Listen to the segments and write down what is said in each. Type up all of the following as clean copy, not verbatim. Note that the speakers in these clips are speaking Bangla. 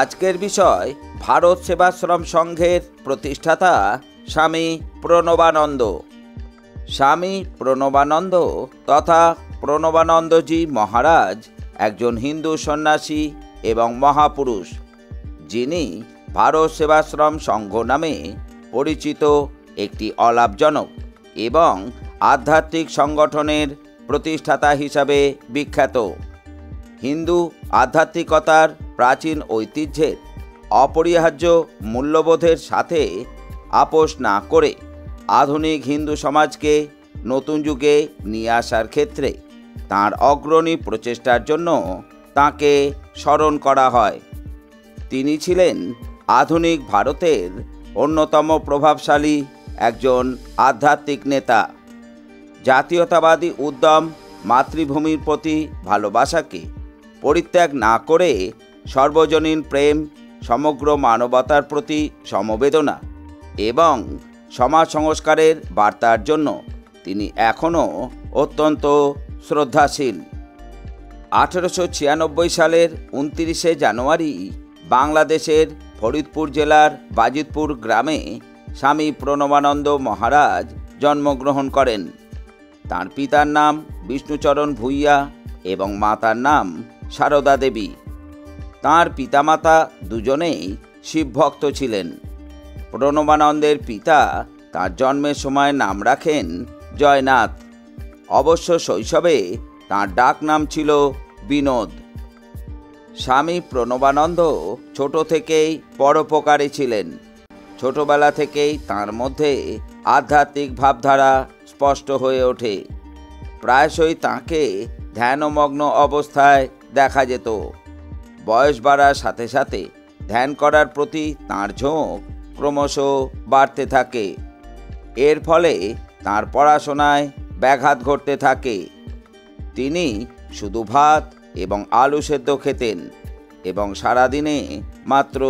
আজকের বিষয় ভারত সেবাশ্রম সংঘের প্রতিষ্ঠাতা স্বামী প্রণবানন্দ। স্বামী প্রণবানন্দ তথা প্রণবানন্দজি মহারাজ একজন হিন্দু সন্ন্যাসী এবং মহাপুরুষ, যিনি ভারত সেবাশ্রম সংঘ নামে পরিচিত একটি অলাভজনক এবং আধ্যাত্মিক সংগঠনের প্রতিষ্ঠাতা হিসাবে বিখ্যাত। হিন্দু আধ্যাত্মিকতার প্রাচীন ঐতিহ্যের অপরিহার্য মূল্যবোধের সাথে আপোষ না করে আধুনিক হিন্দু সমাজকে নতুন যুগে নিয়ে আসার ক্ষেত্রে তাঁর অগ্রণী প্রচেষ্টার জন্য তাঁকে স্মরণ করা হয়। তিনি ছিলেন আধুনিক ভারতের অন্যতম প্রভাবশালী একজন আধ্যাত্মিক নেতা। জাতীয়তাবাদী উদ্যম মাতৃভূমির প্রতি ভালোবাসাকে পরিত্যাগ না করে সর্বজনীন প্রেম, সমগ্র মানবতার প্রতি সমবেদনা এবং সমাজ সংস্কারের বার্তার জন্য তিনি এখনও অত্যন্ত শ্রদ্ধাশীল। 1896 সালের 29শে জানুয়ারি বাংলাদেশের ফরিদপুর জেলার বাজিতপুর গ্রামে স্বামী প্রণবানন্দ মহারাজ জন্মগ্রহণ করেন। তাঁর পিতার নাম বিষ্ণুচরণ ভূইয়া এবং মাতার নাম শারদা দেবী। তাঁর পিতামাতা দুজনেই শিবভক্ত ছিলেন। প্রণবানন্দের পিতা তাঁর জন্মের সময় নাম রাখেন জয়নাথ। অবশ্য শৈশবে তাঁর ডাক নাম ছিল বিনোদ। স্বামী প্রণবানন্দ ছোট থেকেই পরোপকারী ছিলেন। ছোটবেলা থেকেই তাঁর মধ্যে আধ্যাত্মিক ভাবধারা স্পষ্ট হয়ে ওঠে। প্রায়শই তাঁকে ধ্যানমগ্ন অবস্থায় দেখা যেত। বয়স বাড়ার সাথে সাথে ধ্যান করার প্রতি তাঁর ঝোঁক ক্রমশ বাড়তে থাকে। এর ফলে তাঁর পড়াশোনায় ব্যাঘাত ঘটতে থাকে। তিনি শুধু ভাত এবং আলু সেদ্ধ খেতেন এবং সারাদিনে মাত্র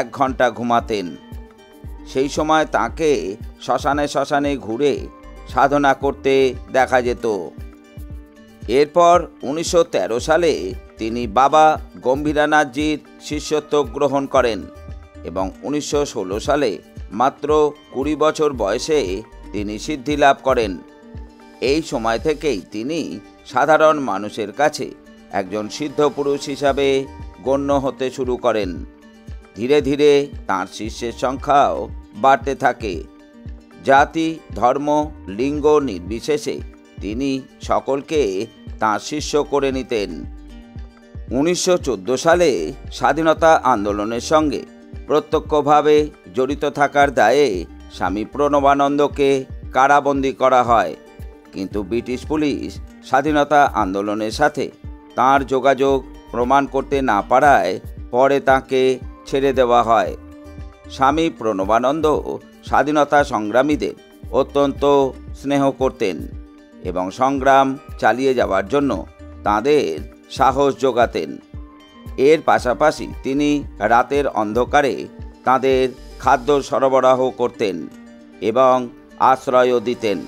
1 ঘন্টা ঘুমাতেন। সেই সময় তাঁকে শ্মশানে শ্মশানে ঘুরে সাধনা করতে দেখা যেত। এরপর 1913 সালে তিনি বাবা গম্ভীরানাথজির শিষ্যত্ব গ্রহণ করেন এবং 1916 সালে মাত্র 20 বছর বয়সে তিনি সিদ্ধি লাভ করেন। এই সময় থেকেই তিনি সাধারণ মানুষের কাছে একজন সিদ্ধপুরুষ হিসাবে গণ্য হতে শুরু করেন। ধীরে ধীরে তাঁর শিষ্যের সংখ্যাও বাড়তে থাকে। জাতি, ধর্ম, লিঙ্গ নির্বিশেষে তিনি সকলকে তাঁর শিষ্য করে নিতেন। 1914 সালে স্বাধীনতা আন্দোলনের সঙ্গে প্রত্যক্ষভাবে জড়িত থাকার দায়ে স্বামী প্রণবানন্দকে কারাবন্দী করা হয়, কিন্তু ব্রিটিশ পুলিশ স্বাধীনতা আন্দোলনের সাথে তাঁর যোগাযোগ প্রমাণ করতে না পারায় পরে তাঁকে ছেড়ে দেওয়া হয়। স্বামী প্রণবানন্দ স্বাধীনতা সংগ্রামীদের অত্যন্ত স্নেহ করতেন এবং সংগ্রাম চালিয়ে যাওয়ার জন্য তাঁদের সাহস যোগাতেন। এর পাশাপাশি তিনি রাতের অন্ধকারে তাঁদের খাদ্য সরবরাহ করতেন এবং আশ্রয়ও দিতেন।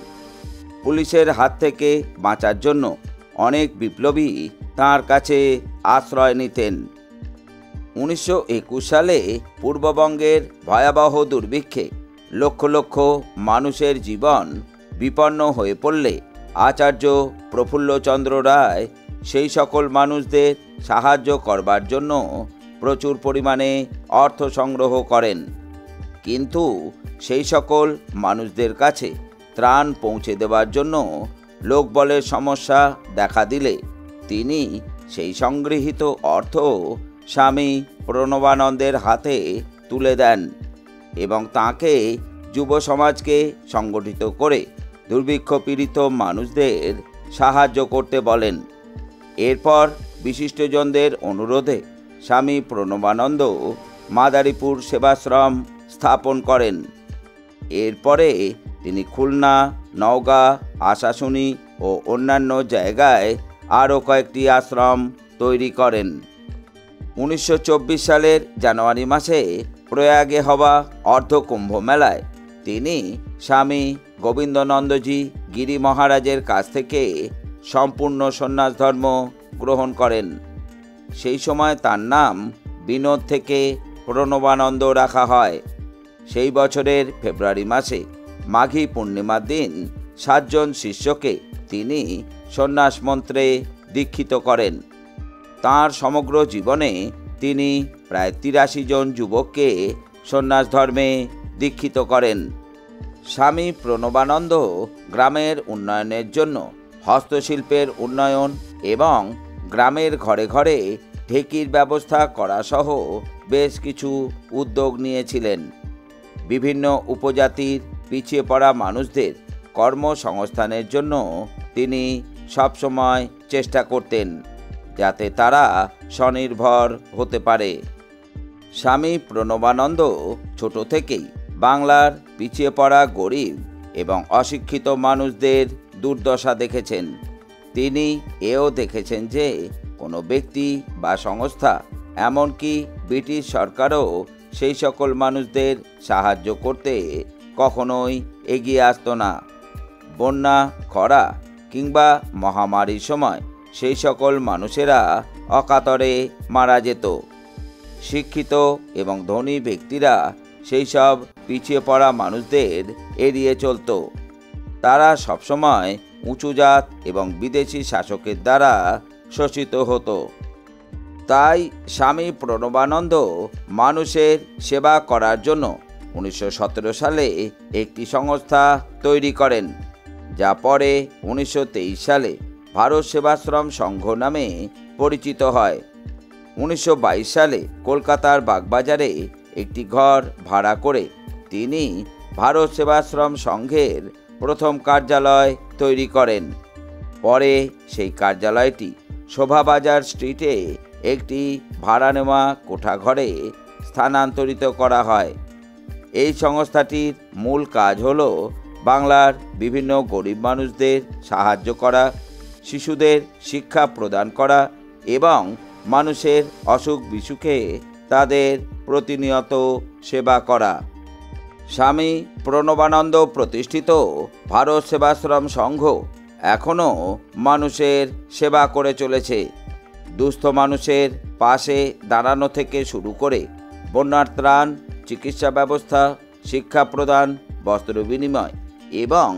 পুলিশের হাত থেকে বাঁচার জন্য অনেক বিপ্লবী তাঁর কাছে আশ্রয় নিতেন। 1921 সালে পূর্ববঙ্গের ভয়াবহ দুর্ভিক্ষে লক্ষ লক্ষ মানুষের জীবন বিপন্ন হয়ে পড়লে আচার্য প্রফুল্লচন্দ্র রায় সেই সকল মানুষদের সাহায্য করবার জন্য প্রচুর পরিমাণে অর্থ সংগ্রহ করেন, কিন্তু সেই সকল মানুষদের কাছে ত্রাণ পৌঁছে দেওয়ার জন্য লোকবলের সমস্যা দেখা দিলে তিনি সেই সংগৃহীত অর্থ স্বামী প্রণবানন্দের হাতে তুলে দেন এবং তাঁকে যুব সমাজকে সংগঠিত করে দুর্ভিক্ষ পীড়িত মানুষদের সাহায্য করতে বলেন। এরপর বিশিষ্টজনদের অনুরোধে স্বামী প্রণবানন্দ মাদারীপুর সেবাশ্রম স্থাপন করেন। এরপরে তিনি খুলনা, নওগাঁ, আশাশুনি ও অন্যান্য জায়গায় আরও কয়েকটি আশ্রম তৈরি করেন। 1924 সালের জানুয়ারি মাসে প্রয়াগে হওয়া অর্ধকুম্ভ মেলায় তিনি স্বামী গোবিন্দ নন্দী গিরি মহারাজের কাছ থেকে সম্পূর্ণ সন্ন্যাস ধর্ম গ্রহণ করেন। সেই সময় তার নাম বিনোদ থেকে প্রণবানন্দ রাখা হয়। সেই বছরের ফেব্রুয়ারি মাসে মাঘী পূর্ণিমার দিন 7 জন শিষ্যকে তিনি সন্ন্যাস মন্ত্রে দীক্ষিত করেন। তাঁর সমগ্র জীবনে তিনি প্রায় 83 জন যুবককে সন্ন্যাস ধর্মে দীক্ষিত করেন। স্বামী প্রণবানন্দ গ্রামের উন্নয়নের জন্য হস্তশিল্পের উন্নয়ন এবং গ্রামের ঘরে ঘরে ঢেঁকির ব্যবস্থা করাসহ বেশ কিছু উদ্যোগ নিয়েছিলেন। বিভিন্ন উপজাতির পিছিয়ে পড়া মানুষদের কর্মসংস্থানের জন্য তিনি সবসময় চেষ্টা করতেন যাতে তারা স্বনির্ভর হতে পারে। স্বামী প্রণবানন্দ ছোট থেকেই বাংলার পিছিয়ে পড়া গরিব এবং অশিক্ষিত মানুষদের দুর্দশা দেখেছেন। তিনি এও দেখেছেন যে কোনো ব্যক্তি বা সংস্থা এমনকি ব্রিটিশ সরকারও সেই সকল মানুষদের সাহায্য করতে কখনোই এগিয়ে আসত না। বন্যা, খরা কিংবা মহামারীর সময় সেই সকল মানুষেরা অকাতরে মারা যেত। শিক্ষিত এবং ধনী ব্যক্তিরা সেই সব পিছিয়ে পড়া মানুষদের এড়িয়ে চলত। তারা সবসময় উঁচু জাত এবং বিদেশি শাসকের দ্বারা শোষিত হতো। তাই স্বামী প্রণবানন্দ মানুষের সেবা করার জন্য 1917 সালে একটি সংস্থা তৈরি করেন, যা পরে 1923 সালে ভারত সেবাশ্রম সংঘ নামে পরিচিত হয়। 1922 সালে কলকাতার বাগবাজারে একটি ঘর ভাড়া করে তিনি ভারত সেবাশ্রম সংঘের প্রথম কার্যালয় তৈরি করেন। পরে সেই কার্যালয়টি শোভাবাজার স্ট্রিটে একটি ভাড়া নেওয়া কোঠাঘরে স্থানান্তরিত করা হয়। এই সংস্থাটির মূল কাজ হল বাংলার বিভিন্ন গরিব মানুষদের সাহায্য করা, শিশুদের শিক্ষা প্রদান করা এবং মানুষের অসুখ বিসুখে তাদের প্রতিনিয়ত সেবা করা। স্বামী প্রণবানন্দ প্রতিষ্ঠিত ভারত সেবাশ্রম সংঘ এখনও মানুষের সেবা করে চলেছে। দুস্থ মানুষের পাশে দাঁড়ানো থেকে শুরু করে বন্যার ত্রাণ, চিকিৎসা ব্যবস্থা, শিক্ষা প্রদান, বস্ত্র বিনিময় এবং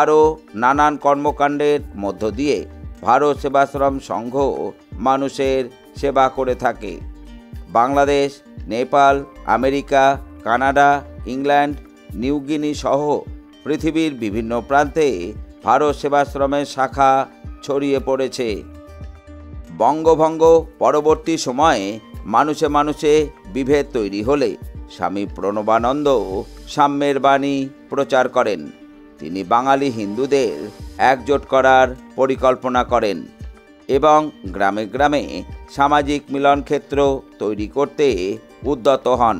আরও নানান কর্মকাণ্ডের মধ্য দিয়ে ভারত সেবাশ্রম সংঘ মানুষের সেবা করে থাকে। Bangladesh, Nepal, America, Canada, England, New Guinea সহ পৃথিবীর বিভিন্ন প্রান্তে ভারত সেবাশ্রমের শাখা ছড়িয়ে পড়েছে। বঙ্গভঙ্গ পরবর্তী সময়ে মানুষে মানুষে বিভেদ তৈরি হলে স্বামী প্রণবানন্দ সাম্যের বাণী প্রচার করেন। তিনি বাঙালি হিন্দুদের একজোট করার পরিকল্পনা করেন এবং গ্রামে গ্রামে সামাজিক মিলনক্ষেত্র তৈরি করতে উদ্যত হন।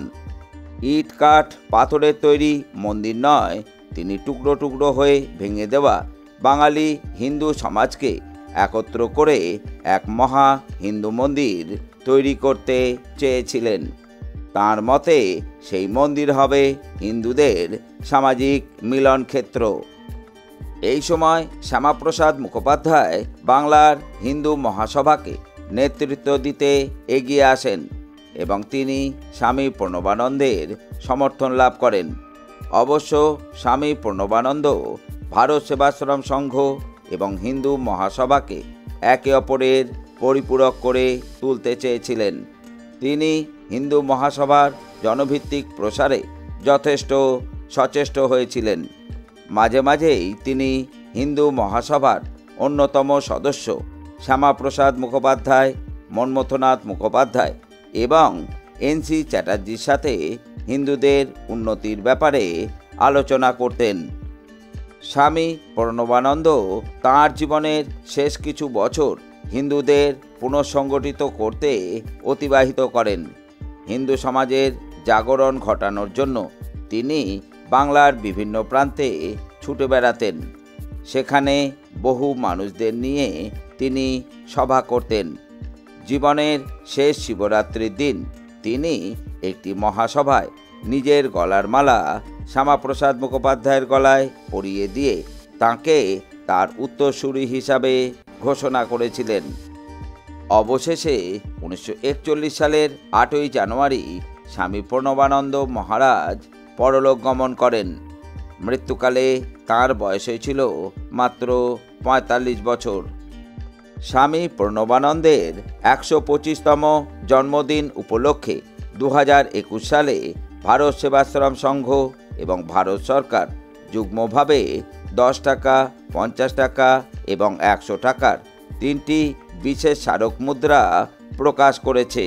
ইট, কাঠ, পাথরের তৈরি মন্দির নয়, তিনি টুকরো টুকরো হয়ে ভেঙে দেওয়া বাঙালি হিন্দু সমাজকে একত্র করে এক মহা হিন্দু মন্দির তৈরি করতে চেয়েছিলেন। তাঁর মতে সেই মন্দির হবে হিন্দুদের সামাজিক মিলন ক্ষেত্র। এই সময় শ্যামাপ্রসাদ মুখোপাধ্যায় বাংলার হিন্দু মহাসভাকে নেতৃত্ব দিতে এগিয়ে আসেন এবং তিনি স্বামী প্রণবানন্দের সমর্থন লাভ করেন। অবশ্য স্বামী প্রণবানন্দ ভারত সেবাশ্রম সংঘ এবং হিন্দু মহাসভাকে একে অপরের পরিপূরক করে তুলতে চেয়েছিলেন। তিনি হিন্দু মহাসভার জনভিত্তিক প্রসারে যথেষ্ট সচেষ্ট হয়েছিলেন। মাঝে মাঝেই তিনি হিন্দু মহাসভার অন্যতম সদস্য শ্যামাপ্রসাদ মুখোপাধ্যায়, মন্মথনাথ মুখোপাধ্যায় এবং এনসি চ্যাটার্জির সাথে হিন্দুদের উন্নতির ব্যাপারে আলোচনা করতেন। স্বামী প্রণবানন্দ তাঁর জীবনের শেষ কিছু বছর হিন্দুদের পুনঃসংগঠিত করতে অতিবাহিত করেন। হিন্দু সমাজের জাগরণ ঘটানোর জন্য তিনি বাংলার বিভিন্ন প্রান্তে ছুটে বেড়াতেন। সেখানে বহু মানুষদের নিয়ে তিনি সভা করতেন। জীবনের শেষ শিবরাত্রির দিন তিনি একটি মহাসভায় নিজের গলার মালা শ্যামাপ্রসাদ মুখোপাধ্যায়ের গলায় পরিয়ে দিয়ে তাঁকে তার উত্তরসূরি হিসাবে ঘোষণা করেছিলেন। অবশেষে 1941 সালের 8ই জানুয়ারি স্বামী প্রণবানন্দ মহারাজ পরলোক গমন করেন। মৃত্যুকালে তাঁর বয়স হয়েছিল মাত্র ৪৫ বছর। স্বামী প্রণবানন্দের ১২৫তম জন্মদিন উপলক্ষে 2021 সালে ভারত সেবাশ্রম সংঘ এবং ভারত সরকার যুগ্মভাবে ১০ টাকা, ৫০ টাকা এবং ১০০ টাকার ৩টি বিশেষ স্মারক মুদ্রা প্রকাশ করেছে।